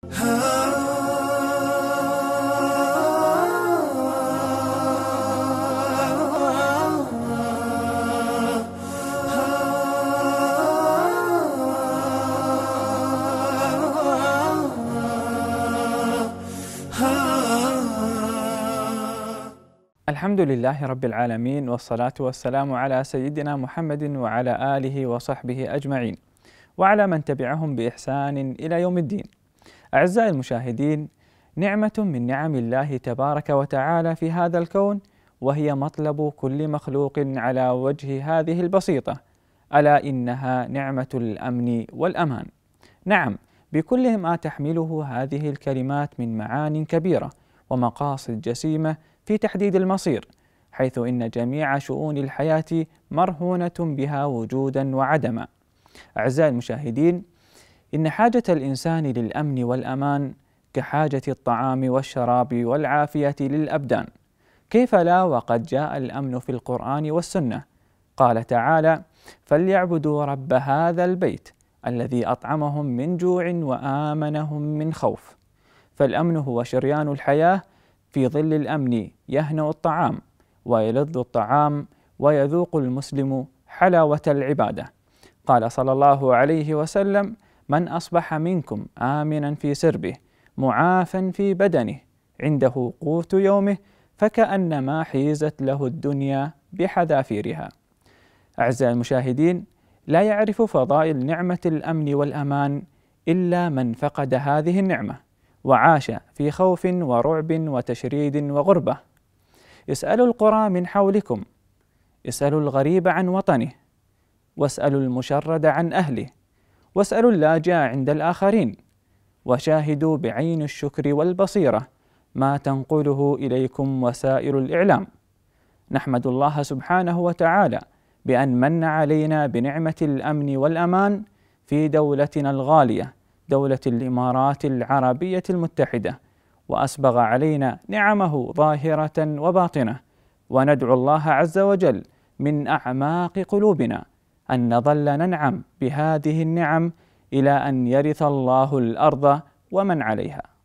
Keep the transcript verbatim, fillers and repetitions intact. الحمد لله رب العالمين، والصلاة والسلام على سيدنا محمد وعلى آله وصحبه أجمعين، وعلى من تبعهم بإحسان إلى يوم الدين. أعزائي المشاهدين، نعمة من نعم الله تبارك وتعالى في هذا الكون، وهي مطلب كل مخلوق على وجه هذه البسيطة، ألا إنها نعمة الأمن والأمان. نعم، بكل ما تحمله هذه الكلمات من معان كبيرة ومقاصد جسيمة في تحديد المصير، حيث إن جميع شؤون الحياة مرهونة بها وجودا وعدما. أعزائي المشاهدين، إن حاجة الإنسان للأمن والأمان كحاجة الطعام والشراب والعافية للأبدان، كيف لا وقد جاء الأمن في القرآن والسنة. قال تعالى: فليعبدوا رب هذا البيت الذي أطعمهم من جوع وآمنهم من خوف. فالأمن هو شريان الحياة، في ظل الأمن يهنأ الطعام ويلذ الطعام ويذوق المسلم حلاوة العبادة. قال صلى الله عليه وسلم: من أصبح منكم آمنا في سربه معافا في بدنه عنده قوت يومه فكأنما حيزت له الدنيا بحذافيرها. أعزائي المشاهدين، لا يعرف فضائل نعمة الأمن والأمان إلا من فقد هذه النعمة وعاش في خوف ورعب وتشريد وغربة. اسألوا القرى من حولكم، اسألوا الغريب عن وطنه، واسألوا المشرد عن أهله، واسألوا اللاجئ عند الآخرين، وشاهدوا بعين الشكر والبصيرة ما تنقله إليكم وسائر الإعلام. نحمد الله سبحانه وتعالى بأن من علينا بنعمة الأمن والأمان في دولتنا الغالية، دولة الإمارات العربية المتحدة، وأسبغ علينا نعمه ظاهرة وباطنة، وندعو الله عز وجل من أعماق قلوبنا أن نظل ننعم بهذه النعم إلى أن يرث الله الأرض ومن عليها.